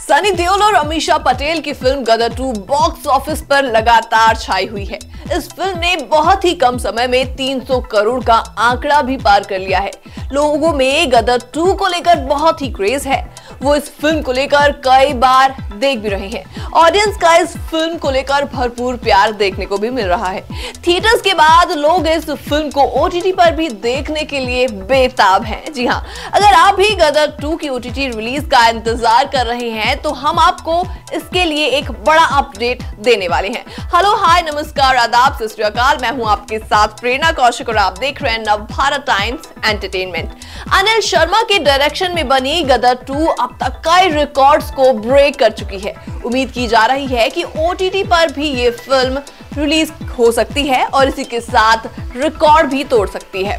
सनी देओल और अमीषा पटेल की फिल्म गदर 2 box office पर लगातार छाई हुई है। इस फिल्म ने बहुत ही कम समय में 300 करोड़ का आंकड़ा भी पार कर लिया है। लोगों में गदर 2 को लेकर बहुत ही क्रेज है। वो इस फिल्म को लेकर कई बार देख भी रहे हैं। ऑडियंस का इस फिल्म को लेकर भरपूर प्यार देखने को भी मिल रहा है। थिएटर्स के बाद लोग इस फिल्म को OTT पर भी देखने के लिए बेताब हैं। जी हां, अगर आप भी गदर 2 की OTT रिलीज का इंतजार कर रहे हैं तो हम आपको इसके लिए एक बड़ा अपडेट देने वाले हैं। हेलो, हाय, नमस्कार, आदाब, सत श्री अकाल। मैं हूं आपके साथ प्रेरणा कौशिक और आप देख रहे हैं नव भारत टाइम्स एंटरटेनमेंट। अनिल शर्मा के डायरेक्शन में बनी गदर 2 अब तक कई रिकॉर्ड्स को ब्रेक कर चुकी है। उम्मीद की जा रही है कि OTT पर भी ये फिल्म रिलीज हो सकती है और इसी के साथ रिकॉर्ड भी तोड़ सकती है।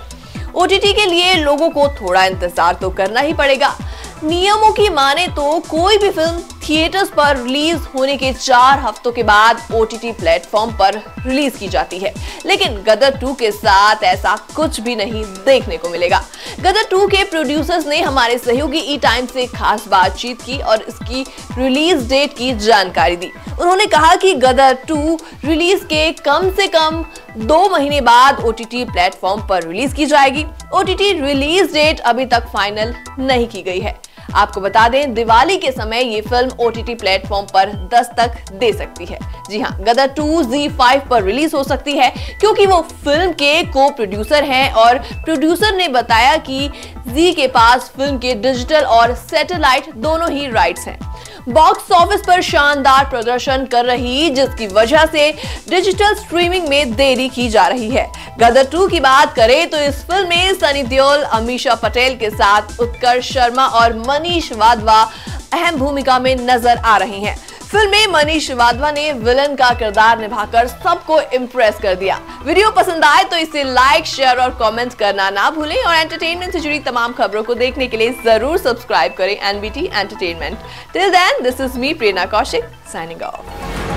OTT के लिए लोगों को थोड़ा इंतजार तो करना ही पड़ेगा। नियमों की माने तो कोई भी फिल्म थिएटर्स पर रिलीज होने के 4 हफ्तों के बाद OTT प्लेटफॉर्म पर रिलीज की जाती है, लेकिन गदर 2 के साथ ऐसा कुछ भी नहीं देखने को मिलेगा। गदर 2 के प्रोड्यूसर्स ने हमारे सहयोगी E टाइम से खास बातचीत की और इसकी रिलीज डेट की जानकारी दी। उन्होंने कहा कि गदर 2 रिलीज के कम से कम 2 महीने बाद OTT प्लेटफॉर्म पर रिलीज की जाएगी। OTT रिलीज डेट अभी तक फाइनल नहीं की गई है। आपको बता दें, दिवाली के समय ये फिल्म OTT प्लेटफॉर्म पर दस्तक दे सकती है। जी हां, गदर 2 Z5 पर रिलीज हो सकती है क्योंकि वो फिल्म के को प्रोड्यूसर हैं और प्रोड्यूसर ने बताया कि Z के पास फिल्म के डिजिटल और सैटेलाइट दोनों ही राइट्स हैं। बॉक्स ऑफिस पर शानदार प्रदर्शन कर रही, जिसकी वजह से डिजिटल स्ट्रीमिंग में देरी की जा रही है। गदर 2 की बात करें तो इस फिल्म में सनी देओल, अमीषा पटेल के साथ उत्कर्ष शर्मा और मनीष वाधवा अहम भूमिका में नजर आ रहे हैं। फिल्म में मनीष वाधवा ने विलन का किरदार निभाकर सबको इम्प्रेस कर दिया। वीडियो पसंद आए तो इसे लाइक, शेयर और कमेंट करना ना भूलें और एंटरटेनमेंट से जुड़ी तमाम खबरों को देखने के लिए जरूर सब्सक्राइब करें NBT entertainment. Till then, this is me Prerna Kaushik signing of.